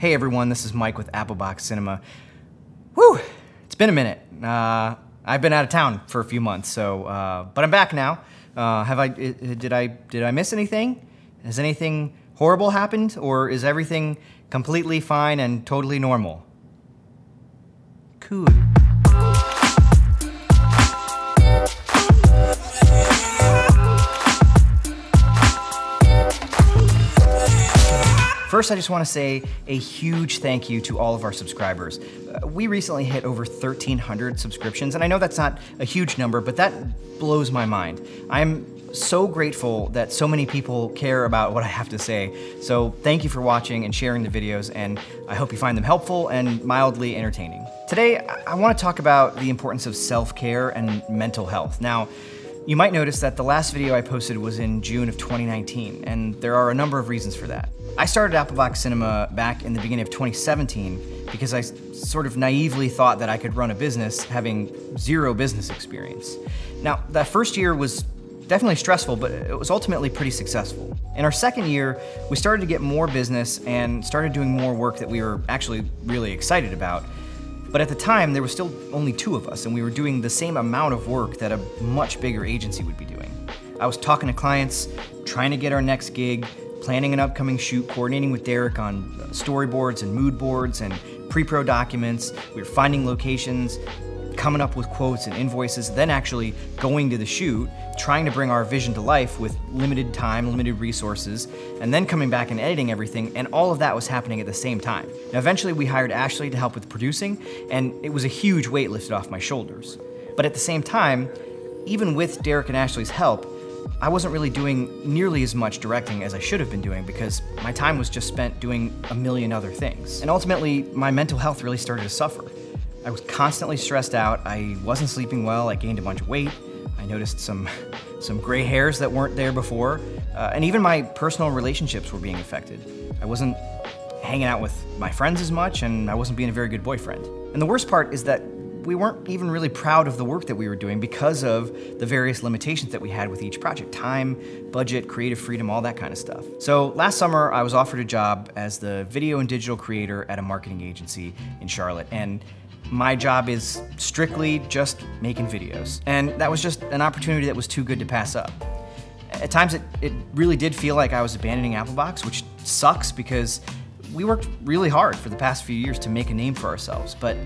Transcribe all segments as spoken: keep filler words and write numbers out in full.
Hey everyone, this is Mike with Applebox Cinema. Whew, it's been a minute. Uh, I've been out of town for a few months, so uh, but I'm back now. Uh, have I did I did I miss anything? Has anything horrible happened, or is everything completely fine and totally normal? Cool. First, I just want to say a huge thank you to all of our subscribers. Uh, we recently hit over thirteen hundred subscriptions, and I know that's not a huge number, but that blows my mind. I'm so grateful that so many people care about what I have to say, so thank you for watching and sharing the videos, and I hope you find them helpful and mildly entertaining. Today, I want to talk about the importance of self-care and mental health. Now, you might notice that the last video I posted was in June of twenty nineteen, and there are a number of reasons for that. I started Applebox Cinema back in the beginning of twenty seventeen because I sort of naively thought that I could run a business having zero business experience. Now, that first year was definitely stressful, but it was ultimately pretty successful. In our second year, we started to get more business and started doing more work that we were actually really excited about. But at the time, there were still only two of us, and we were doing the same amount of work that a much bigger agency would be doing. I was talking to clients, trying to get our next gig, planning an upcoming shoot, coordinating with Derek on storyboards and mood boards and pre-pro documents. We were finding locations, coming up with quotes and invoices, then actually going to the shoot, trying to bring our vision to life with limited time, limited resources, and then coming back and editing everything, and all of that was happening at the same time. Now, eventually we hired Ashley to help with producing, and it was a huge weight lifted off my shoulders. But at the same time, even with Derek and Ashley's help, I wasn't really doing nearly as much directing as I should have been doing because my time was just spent doing a million other things. And ultimately, my mental health really started to suffer. I was constantly stressed out, I wasn't sleeping well, I gained a bunch of weight, I noticed some, some gray hairs that weren't there before, uh, and even my personal relationships were being affected. I wasn't hanging out with my friends as much, and I wasn't being a very good boyfriend. And the worst part is that we weren't even really proud of the work that we were doing because of the various limitations that we had with each project: time, budget, creative freedom, all that kind of stuff. So last summer, I was offered a job as the video and digital creator at a marketing agency in Charlotte, and my job is strictly just making videos. And that was just an opportunity that was too good to pass up. At times, it, it really did feel like I was abandoning Applebox, which sucks because we worked really hard for the past few years to make a name for ourselves, but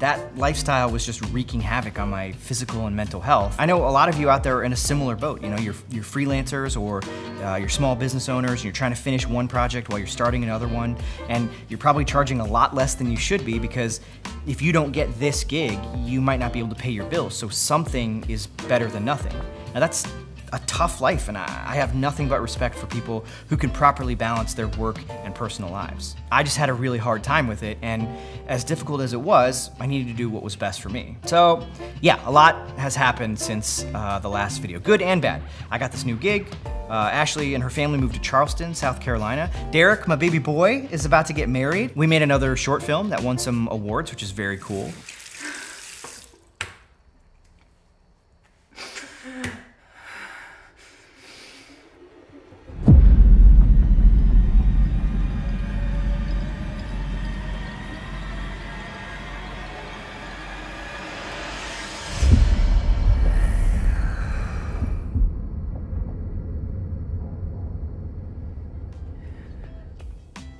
that lifestyle was just wreaking havoc on my physical and mental health. I know a lot of you out there are in a similar boat. You know, you're, you're freelancers or uh, you're small business owners, and you're trying to finish one project while you're starting another one, and you're probably charging a lot less than you should be because if you don't get this gig, you might not be able to pay your bills, so something is better than nothing. Now that's a tough life, and I, I have nothing but respect for people who can properly balance their work and personal lives. I just had a really hard time with it, and as difficult as it was, I needed to do what was best for me. So yeah, a lot has happened since uh, the last video, good and bad. I got this new gig, uh, Ashley and her family moved to Charleston, South Carolina. Derek, my baby boy, is about to get married. We made another short film that won some awards, which is very cool.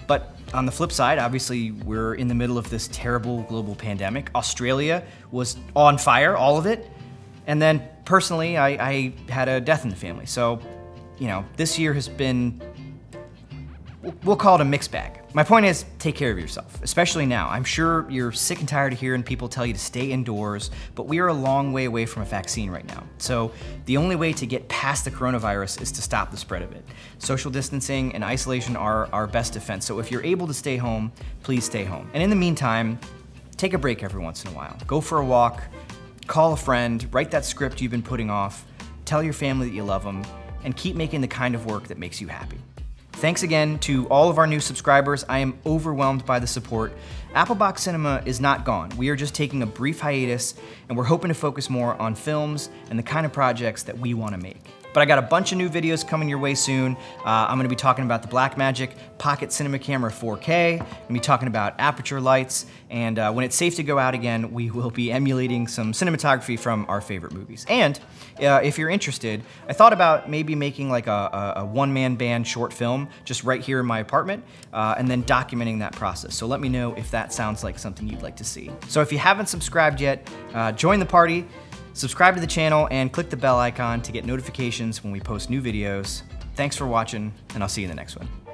But on the flip side, obviously, we're in the middle of this terrible global pandemic. Australia was on fire, all of it. And then personally, I, I had a death in the family. So, you know, this year has been, we'll call it a mixed bag. My point is, take care of yourself, especially now. I'm sure you're sick and tired of hearing people tell you to stay indoors, but we are a long way away from a vaccine right now. So the only way to get past the coronavirus is to stop the spread of it. Social distancing and isolation are our best defense. So if you're able to stay home, please stay home. And in the meantime, take a break every once in a while. Go for a walk, call a friend, write that script you've been putting off, tell your family that you love them, and keep making the kind of work that makes you happy. Thanks again to all of our new subscribers. I am overwhelmed by the support. Applebox Cinema is not gone. We are just taking a brief hiatus, and we're hoping to focus more on films and the kind of projects that we want to make. But I got a bunch of new videos coming your way soon. Uh, I'm gonna be talking about the Blackmagic Pocket Cinema Camera four K. I'm gonna be talking about aperture lights, and uh, when it's safe to go out again, we will be emulating some cinematography from our favorite movies. And uh, if you're interested, I thought about maybe making like a, a, a one-man band short film just right here in my apartment, uh, and then documenting that process. So let me know if that sounds like something you'd like to see. So if you haven't subscribed yet, uh, join the party. Subscribe to the channel and click the bell icon to get notifications when we post new videos. Thanks for watching, and I'll see you in the next one.